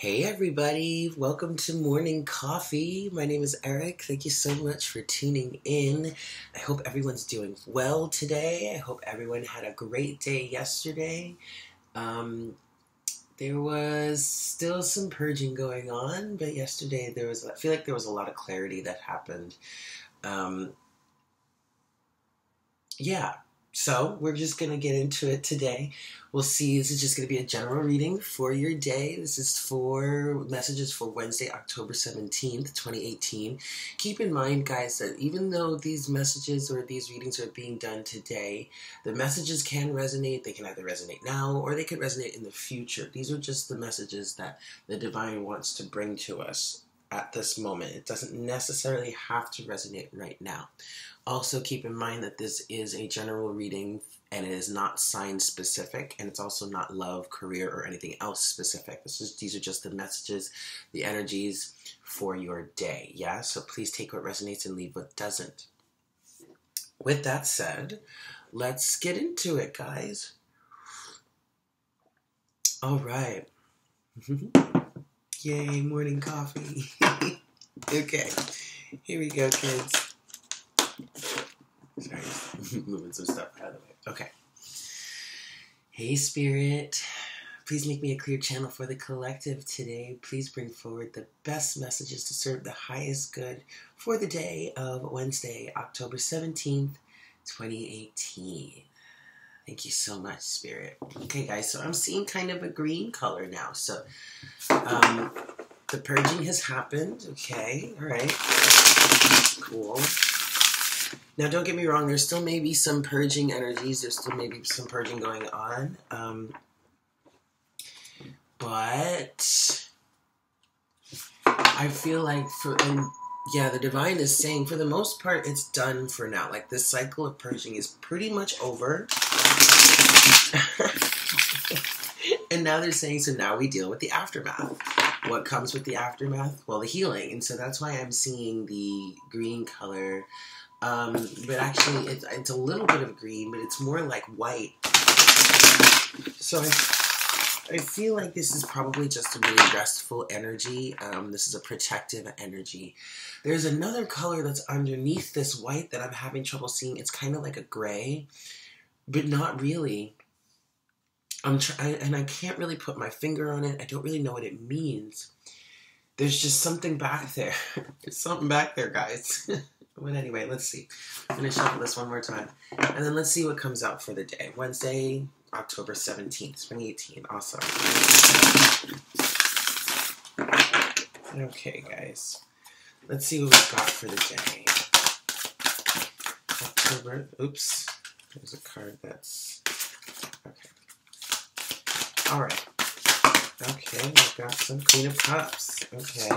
Hey everybody, welcome to Morning Coffee. My name is Eric. Thank you so much for tuning in. I hope everyone's doing well today. I hope everyone had a great day yesterday. There was still some purging going on, but yesterday I feel like there was a lot of clarity that happened. So we're just going to get into it today. We'll see. This is just going to be a general reading for your day. This is for messages for Wednesday, October 17th, 2018. Keep in mind, guys, that even though these messages or these readings are being done today, the messages can resonate. They can either resonate now or they could resonate in the future. These are just the messages that the divine wants to bring to us at this moment. It doesn't necessarily have to resonate right now. Also keep in mind that this is a general reading and it is not sign specific, and it's also not love, career, or anything else specific. These are just the messages, the energies for your day. Yeah, so please take what resonates and leave what doesn't. With that said, let's get into it, guys. All right. Yay, morning coffee. Okay, here we go, kids. Sorry, moving some stuff out of the way. Okay. Hey, Spirit. Please make me a clear channel for the collective today. Please bring forward the best messages to serve the highest good for the day of Wednesday, October 17th, 2018. Thank you so much, Spirit. Okay, guys, so I'm seeing kind of a green color now. So the purging has happened. Okay, all right. Cool. Now, don't get me wrong. There still may be some purging energies. There's still maybe some purging going on. But I feel like the divine is saying, for the most part, it's done for now. Like, this cycle of purging is pretty much over. And now they're saying, so now we deal with the aftermath. What comes with the aftermath? Well, the healing. And so that's why I'm seeing the green color. But actually, it's a little bit of green, but it's more like white. So I feel like this is probably just a really restful energy. This is a protective energy. There's another color that's underneath this white that I'm having trouble seeing. It's kind of like a gray, but not really. I can't really put my finger on it. I don't really know what it means. There's just something back there. There's something back there, guys. But anyway, let's see. I'm going to shuffle this one more time. And then let's see what comes out for the day. Wednesday, October 17th, 2018. Awesome. Okay, guys. Let's see what we've got for the day. October. Oops. There's a card that's... Okay. All right. Okay, we've got some Queen of Cups. Okay.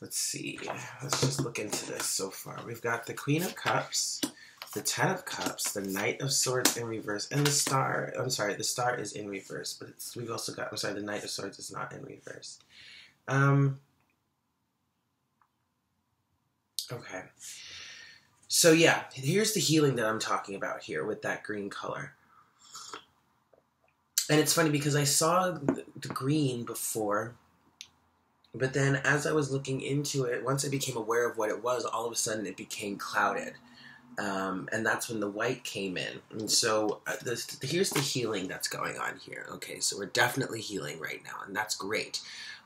Let's see. Let's just look into this so far. We've got the Queen of Cups, the Ten of Cups, the Knight of Swords in reverse, and the Star. I'm sorry, the Star is in reverse, but we've also got, I'm sorry, the Knight of Swords is not in reverse. Okay. So yeah, here's the healing that I'm talking about here with that green color. And it's funny because I saw the green before, but then as I was looking into it, once I became aware of what it was, all of a sudden it became clouded. And that's when the white came in. And so here's the healing that's going on here. Okay, so we're definitely healing right now, and that's great.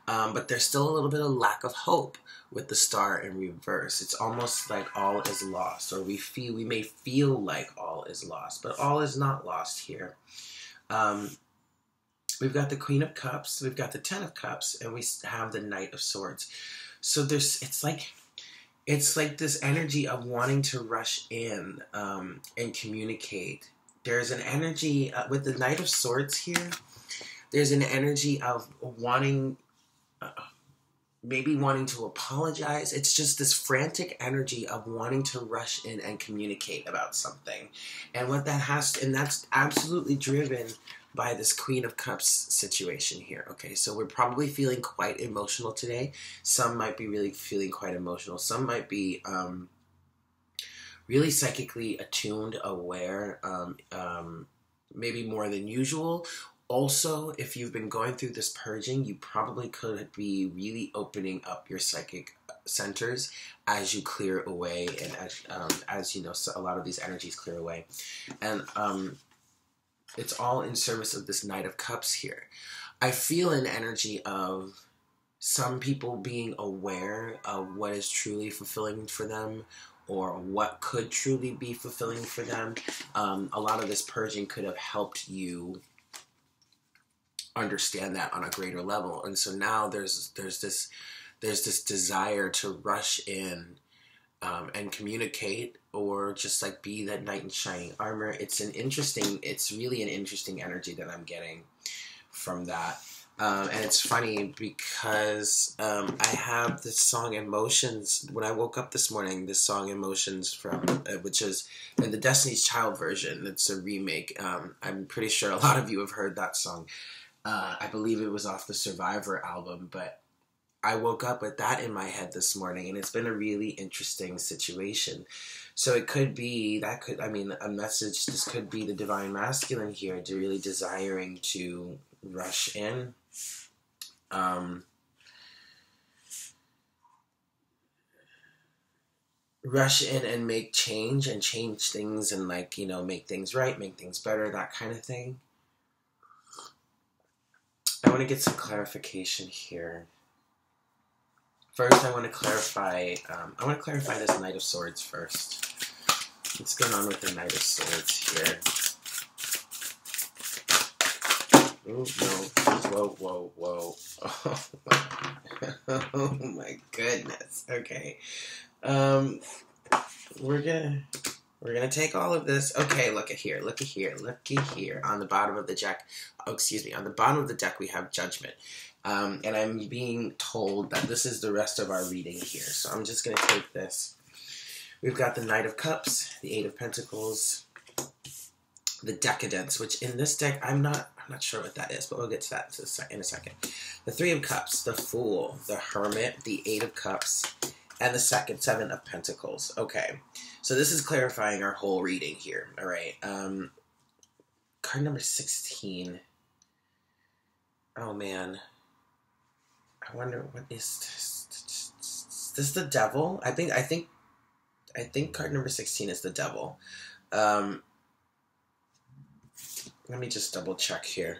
But there's still a little bit of lack of hope with the Star in reverse. It's almost like all is lost, or we may feel like all is lost, but all is not lost here. We've got the Queen of Cups, we've got the Ten of Cups, and we have the Knight of Swords. So it's like this energy of wanting to rush in and communicate. There's an energy with the Knight of Swords here. There's an energy of wanting, maybe wanting to apologize. It's just this frantic energy of wanting to rush in and communicate about something, and what that has to, and that's absolutely driven by this Queen of Cups situation here. Okay, so we're probably feeling quite emotional today. Some might be really feeling quite emotional. Some might be really psychically attuned, aware, maybe more than usual. Also, if you've been going through this purging, you probably could be really opening up your psychic centers as you clear away, and as you know, so a lot of these energies clear away, and it's all in service of this Knight of Cups here. I feel an energy of some people being aware of what is truly fulfilling for them, or what could truly be fulfilling for them. A lot of this purging could have helped you understand that on a greater level, and so now there's this desire to rush in and communicate, or just like be that knight in shining armor. It's really an interesting energy that I'm getting from that. And it's funny because I have this song Emotions. When I woke up this morning, this song Emotions from, which is in the Destiny's Child version. It's a remake. I'm pretty sure a lot of you have heard that song. I believe it was off the Survivor album, but I woke up with that in my head this morning, and it's been a really interesting situation. So it could be, a message, this could be the divine masculine here, to really desiring to rush in. Rush in and make change, and change things, and make things right, make things better, that kind of thing. I want to get some clarification here. First, I want to clarify this Knight of Swords first. What's going on with the Knight of Swords here? Oh, no. Whoa, whoa, whoa. Oh, my goodness. Okay. We're gonna take all of this. Okay, looky here. On the bottom of the deck, we have Judgment. And I'm being told that this is the rest of our reading here. So I'm just going to take this. We've got the Knight of Cups, the Eight of Pentacles, the Decadence, which in this deck, I'm not sure what that is, but we'll get to that in a second. The Three of Cups, the Fool, the Hermit, the Eight of Cups, and the Seven of Pentacles. Okay, so this is clarifying our whole reading here. All right, card number 16. Oh, man. I wonder what is this? Is this the devil? I think card number 16 is the devil. Let me just double check here.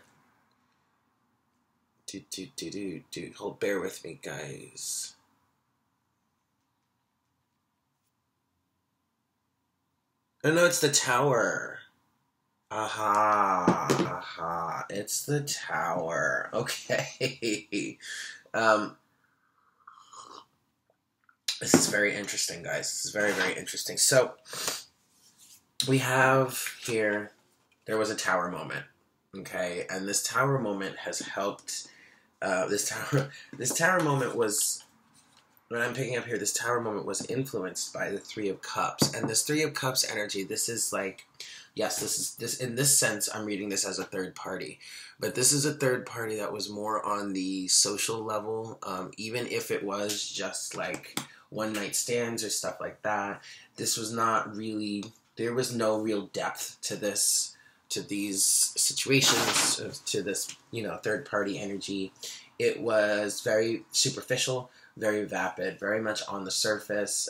Hold, bear with me, guys. Oh no, it's the Tower. Aha. It's the Tower. Okay. This is very interesting, guys. This is very, very interesting. So we have here, there was a Tower moment, okay? And this Tower moment has helped, this Tower moment was, when I'm picking up here, this Tower moment was influenced by the Three of Cups. And this Three of Cups energy, this is like, yes, this in this sense, I'm reading this as a third party, but this is a third party that was more on the social level, even if it was just like one night stands or stuff like that. This was not really, there was no real depth to this, to these situations, to this, third party energy. It was very superficial, very vapid, very much on the surface.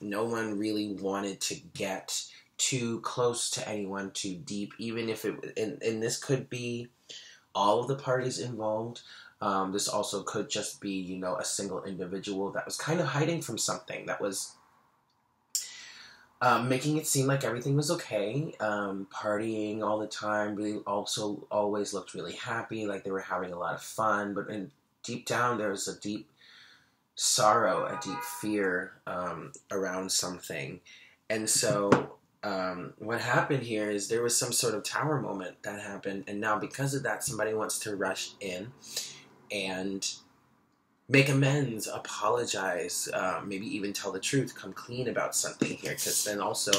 No one really wanted to get too close to anyone, too deep, even if it, and this could be all of the parties involved. This also could just be, a single individual that was kind of hiding from something, that was making it seem like everything was okay, partying all the time, really also always looked really happy, like they were having a lot of fun, but deep down there was a deep sorrow, a deep fear around something. And so what happened here is there was some sort of Tower moment that happened, and now because of that, somebody wants to rush in and make amends, apologize, maybe even tell the truth, come clean about something here, because then also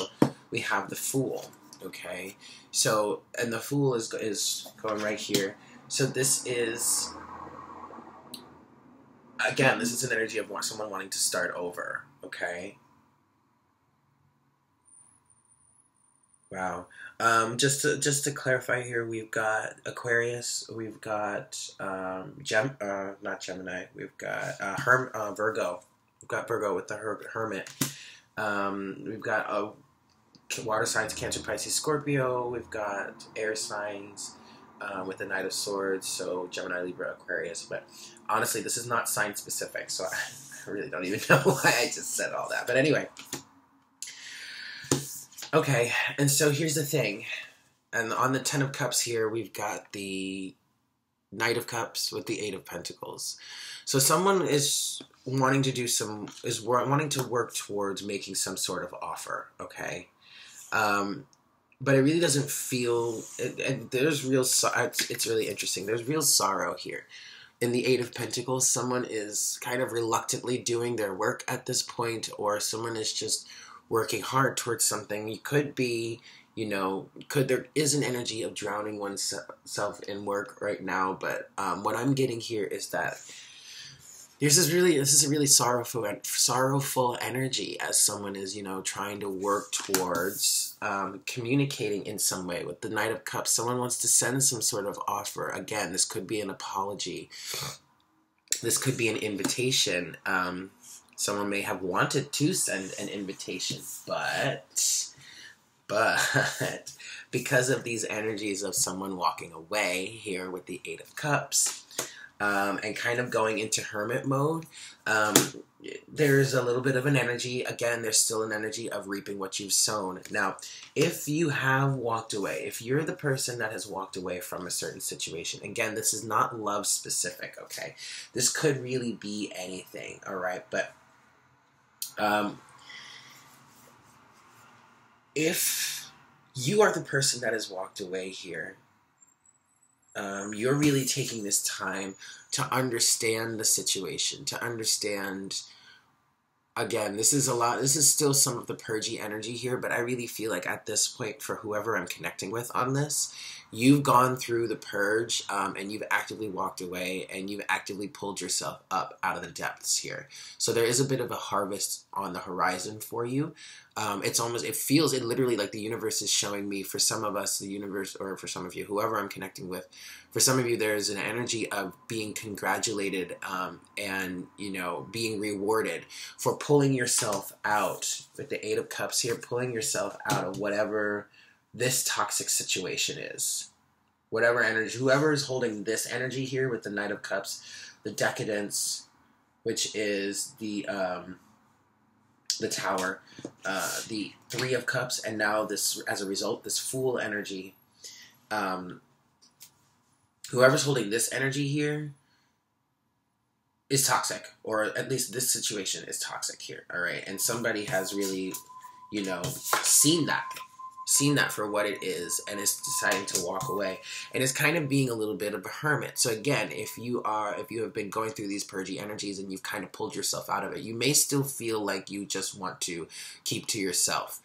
we have the Fool, okay? So, and the Fool is going right here. So this is, again, this is an energy of someone wanting to start over, okay? Wow. Just to clarify here, we've got Aquarius, we've got not Gemini, we've got Virgo. We've got Virgo with the Hermit. We've got water signs, Cancer, Pisces, Scorpio. We've got air signs with the Knight of Swords, so Gemini, Libra, Aquarius. But honestly, this is not sign specific, so I really don't even know why I just said all that. But anyway. Okay, and so here's the thing. And on the Ten of Cups here, we've got the Knight of Cups with the Eight of Pentacles. So someone is wanting to do some, is wanting to work towards making some sort of offer, okay? But it really doesn't feel, and there's real, it's really interesting. There's real sorrow here. In the Eight of Pentacles, someone is kind of reluctantly doing their work at this point, or someone is just working hard towards something. You could be, you know, there is an energy of drowning oneself in work right now, but what I'm getting here is that there's this is a really sorrowful energy as someone is, you know, trying to work towards communicating in some way. With the Knight of Cups, someone wants to send some sort of offer. Again, this could be an apology. This could be an invitation. Someone may have wanted to send an invitation, but because of these energies of someone walking away here with the Eight of Cups and kind of going into hermit mode, there's a little bit of an energy. Again, there's still an energy of reaping what you've sown. Now, if you have walked away, if you're the person that has walked away from a certain situation, again, this is not love specific, okay? This could really be anything, all right? But if you are the person that has walked away here, you're really taking this time to understand the situation, to understand, again, this is still some of the purgy energy here, but I really feel like at this point for whoever I'm connecting with on this, you've gone through the purge and you've actively walked away and you've actively pulled yourself up out of the depths here. So there is a bit of a harvest on the horizon for you. It literally like the universe is showing me, for some of us, the universe, or for some of you, whoever I'm connecting with, for some of you, there's an energy of being congratulated and, you know, being rewarded for pulling yourself out with the Eight of Cups here, pulling yourself out of whatever this toxic situation is. Whatever energy, whoever is holding this energy here with the Knight of Cups, the Decadence, which is the Tower, the Three of Cups, and now this, as a result, this Fool energy. Whoever's holding this energy here is toxic, or at least this situation is toxic here, all right? And somebody has really, you know, seen that for what it is and is deciding to walk away and is kind of being a little bit of a hermit. So again, if you have been going through these purgy energies and you've kind of pulled yourself out of it, you may still feel like you just want to keep to yourself.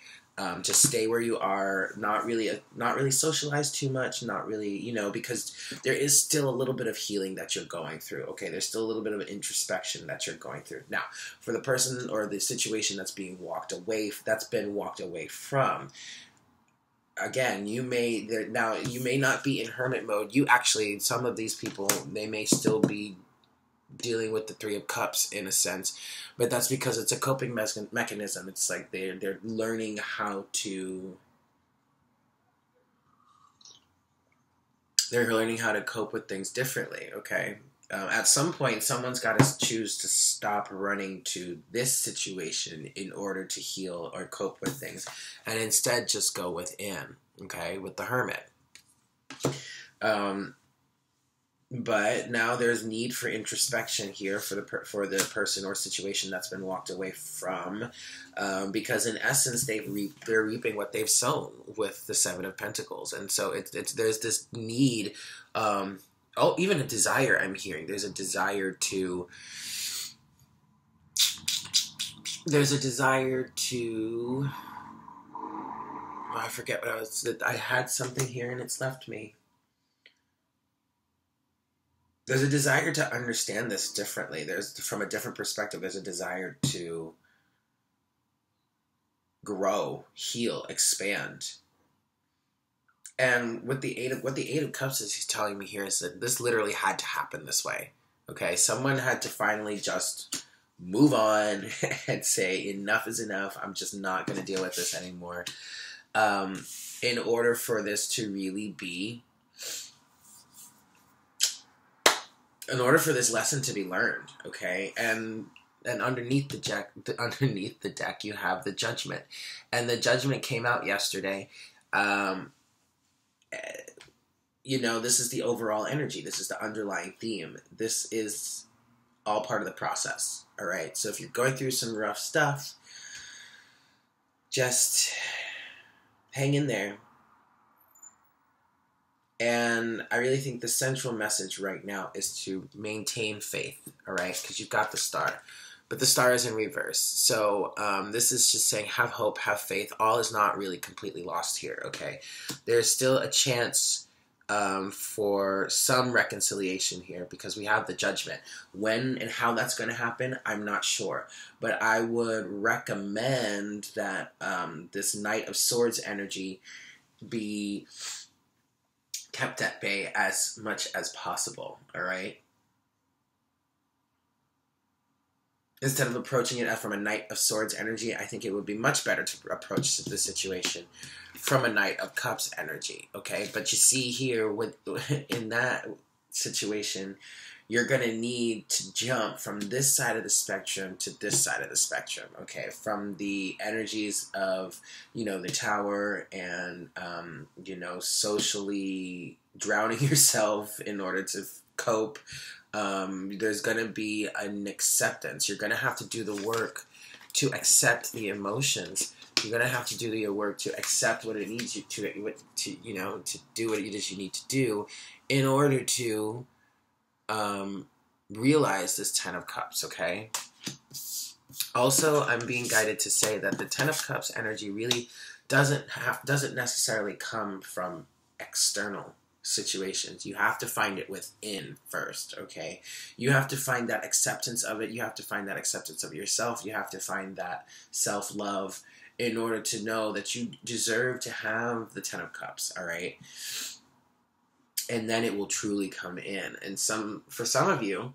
Just stay where you are, not really socialize too much, not really, you know, because there is still a little bit of healing that you're going through, okay? There's still a little bit of introspection that you're going through. Now, for the person or the situation that's being walked away, that's been walked away from, again, you may not be in hermit mode. You actually, some of these people, they may still be dealing with the Three of Cups in a sense, but that's because it's a coping mechanism. It's like they're learning how to, cope with things differently, okay? At some point, someone's got to choose to stop running to this situation in order to heal or cope with things, and instead just go within, okay, with the hermit. But now there's need for introspection here for the person or situation that's been walked away from, because in essence they're reaping what they've sown with the Seven of Pentacles, and so there's this need. Oh, even a desire, I'm hearing. There's a desire to, oh, I forget what I had something here and it's left me. There's a desire to understand this differently. From a different perspective, there's a desire to grow, heal, expand. And with the Eight of Cups is, he's telling me here is that this literally had to happen this way. Okay, someone had to finally just move on and say enough is enough. I'm just not going to deal with this anymore. In order for this to really be, in order for this lesson to be learned, okay? And underneath the deck, you have the Judgment, and the Judgment came out yesterday. You know, this is the overall energy. This is the underlying theme. This is all part of the process, all right? So if you're going through some rough stuff, just hang in there. And I really think the central message right now is to maintain faith, all right? Because you've got the Star, but the Star is in reverse. So this is just saying have hope, have faith. All is not really completely lost here, okay? There's still a chance for some reconciliation here because we have the Judgment. When and how that's going to happen, I'm not sure. But I would recommend that this Knight of Swords energy be kept at bay as much as possible, all right? Instead of approaching it from a Knight of Swords energy, I think it would be much better to approach the situation from a Knight of Cups energy, okay? But you see here, in that situation, you're going to need to jump from this side of the spectrum to this side of the spectrum, okay? From the energies of, you know, the Tower and, you know, socially drowning yourself in order to cope. There's going to be an acceptance. You're going to have to do the work to accept the emotions. You're going to have to do the work to accept what it needs you to, you know, to do what it is you need to do in order to realize this Ten of Cups, okay? Also, I'm being guided to say that the Ten of Cups energy really doesn't necessarily come from external situations. You have to find it within first, okay? You have to find that acceptance of it. You have to find that acceptance of yourself. You have to find that self-love in order to know that you deserve to have the Ten of Cups, all right? And then it will truly come in. And for some of you,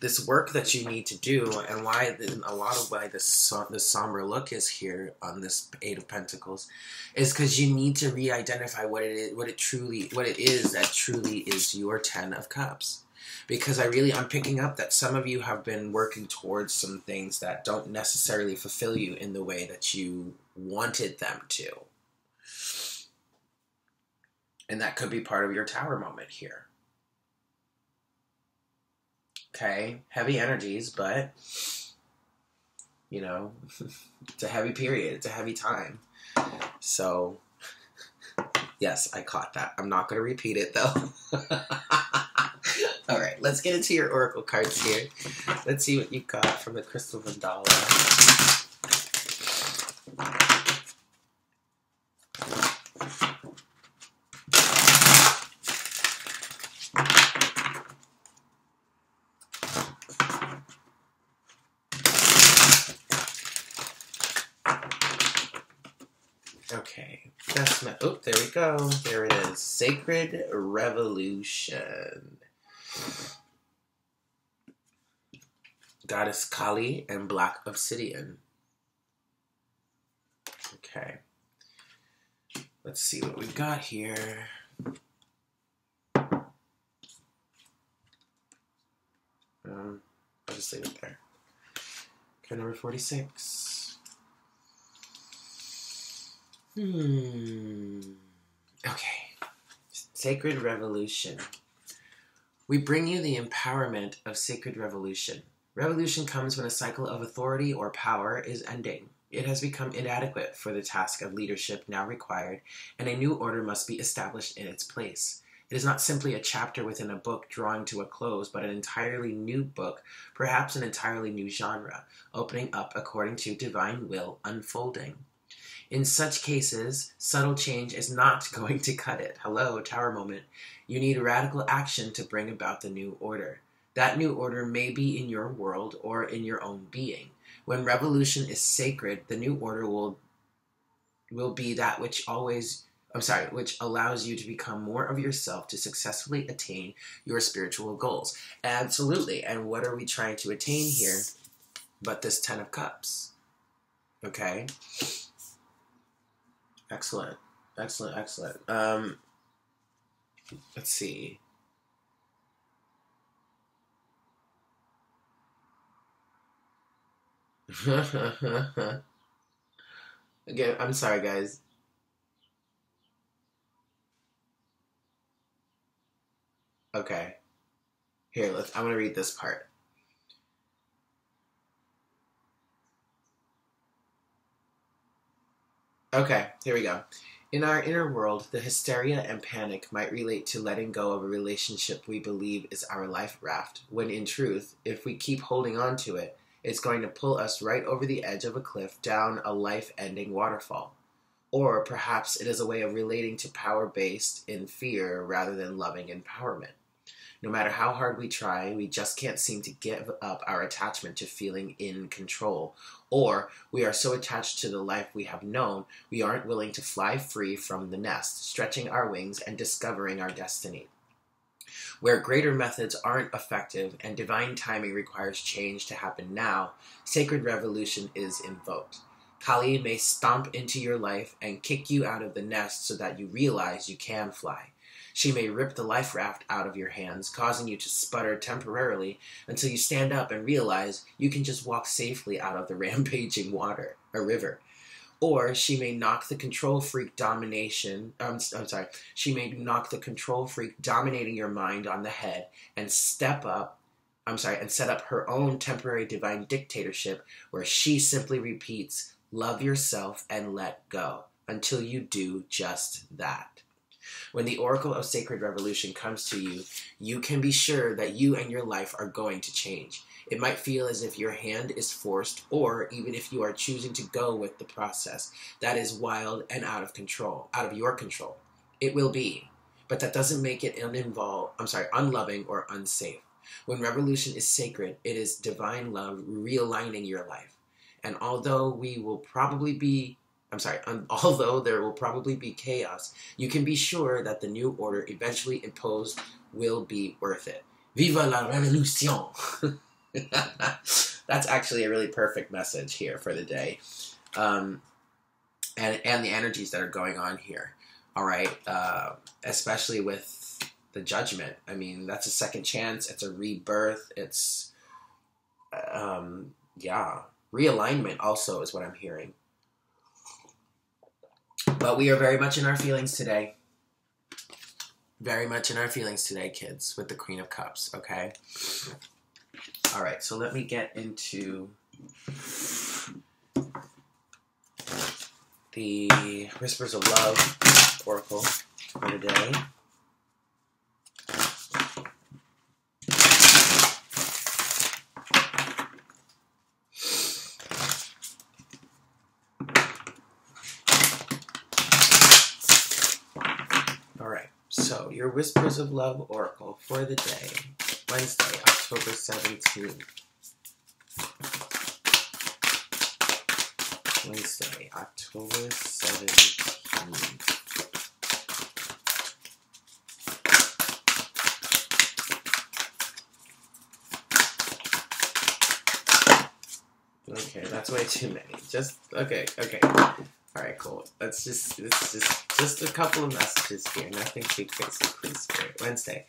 this work that you need to do, and why in a lot of why this somber look is here on this Eight of Pentacles, is because you need to re-identify what it is that truly is your Ten of Cups. Because I'm picking up that some of you have been working towards some things that don't necessarily fulfill you in the way that you wanted them to. And that could be part of your Tower moment here. Okay, heavy energies, but, you know, it's a heavy period. It's a heavy time. So, yes, I caught that. I'm not going to repeat it, though. All right, let's get into your oracle cards here. Let's see what you got from the Crystal Mandala. Okay, that's my, oh, there we go. There it is. Sacred Revolution. Goddess Kali and Black Obsidian. Okay. Let's see what we got here. I'll just leave it there. Okay, number 46. Okay. Sacred Revolution. We bring you the empowerment of sacred revolution. Revolution comes when a cycle of authority or power is ending. It has become inadequate for the task of leadership now required, and a new order must be established in its place. It is not simply a chapter within a book drawing to a close, but an entirely new book, perhaps an entirely new genre, opening up according to divine will unfolding. In such cases, subtle change is not going to cut it. Hello, Tower moment. You need radical action to bring about the new order. That new order may be in your world or in your own being. When revolution is sacred, the new order will will be that which which allows you to become more of yourself to successfully attain your spiritual goals. Absolutely. And what are we trying to attain here but this 10 of Cups? Okay. Excellent. Excellent. Excellent. Let's see. Again, I'm sorry, guys. Okay. Here, I'm going to read this part. Okay, here we go. In our inner world, the hysteria and panic might relate to letting go of a relationship we believe is our life raft, when in truth, if we keep holding on to it, it's going to pull us right over the edge of a cliff down a life-ending waterfall. Or perhaps it is a way of relating to power based in fear rather than loving empowerment. No matter how hard we try, we just can't seem to give up our attachment to feeling in control. Or we are so attached to the life we have known, we aren't willing to fly free from the nest, stretching our wings and discovering our destiny. Where greater methods aren't effective and divine timing requires change to happen now, sacred revolution is invoked. Kali may stomp into your life and kick you out of the nest so that you realize you can fly. She may rip the life raft out of your hands, causing you to sputter temporarily until you stand up and realize you can just walk safely out of the rampaging water, a river. Or she may knock the control freak dominating your mind on the head and set up her own temporary divine dictatorship where she simply repeats, love yourself and let go, until you do just that. When the Oracle of Sacred Revolution comes to you, you can be sure that you and your life are going to change. It might feel as if your hand is forced, or even if you are choosing to go with the process that is wild and out of your control. It will be, but that doesn't make it unloving or unsafe. When revolution is sacred, it is divine love realigning your life. And although there will probably be chaos, you can be sure that the new order eventually imposed will be worth it. Viva la revolution! That's actually a really perfect message here for the day, and the energies that are going on here. All right, especially with the Judgment. I mean, that's a second chance. It's a rebirth. It's realignment also is what I'm hearing. But we are very much in our feelings today. Very much in our feelings today, kids, with the Queen of Cups. Okay. All right, so let me get into the Whispers of Love Oracle for today. All right, so your Whispers of Love Oracle for the day, Wednesday, October 17th. Wednesday, October 17th. Okay, that's way too many. Okay. All right, cool. That's just a couple of messages here. Nothing too crazy, please. Wednesday,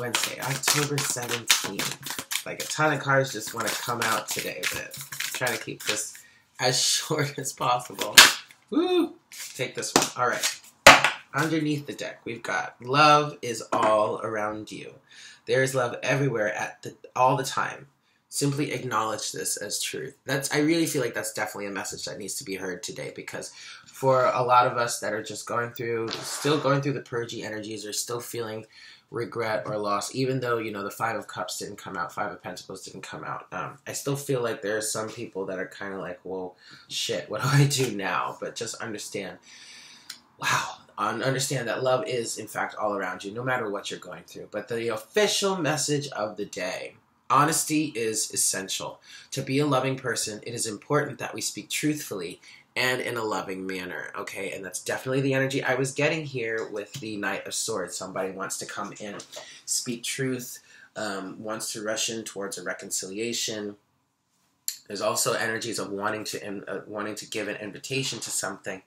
October 17th. Like a ton of cards just want to come out today, but try to keep this as short as possible. Woo! Take this one. All right. Underneath the deck, we've got love is all around you. There is love everywhere all the time. Simply acknowledge this as truth. I really feel like that's definitely a message that needs to be heard today, because for a lot of us that are just still going through the purgey energies, or still feeling regret or loss, even though, you know, the Five of Cups didn't come out, Five of Pentacles didn't come out. I still feel like there are some people that are kind of like, well, shit, what do I do now? But just understand, understand that love is, in fact, all around you, no matter what you're going through. But the official message of the day: honesty is essential. To be a loving person, it is important that we speak truthfully and in a loving manner, okay? And that's definitely the energy I was getting here with the Knight of Swords. Somebody wants to come in, speak truth, wants to rush in towards a reconciliation. There's also energies of wanting to give an invitation to something.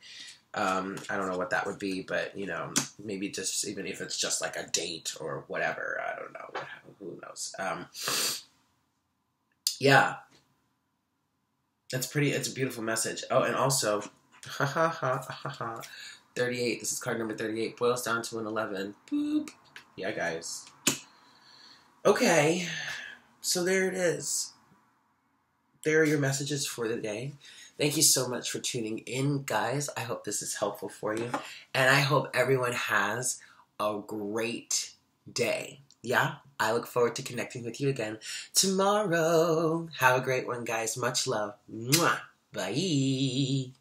I don't know what that would be, but, you know, maybe just, even if it's just like a date or whatever, I don't know, who knows. Yeah, that's pretty, it's a beautiful message. Oh, and also, 38, this is card number 38, boils down to an 11, boop, yeah, guys. Okay, so there it is. There are your messages for the day. Thank you so much for tuning in, guys. I hope this is helpful for you. And I hope everyone has a great day. Yeah? I look forward to connecting with you again tomorrow. Have a great one, guys. Much love. Mwah. Bye.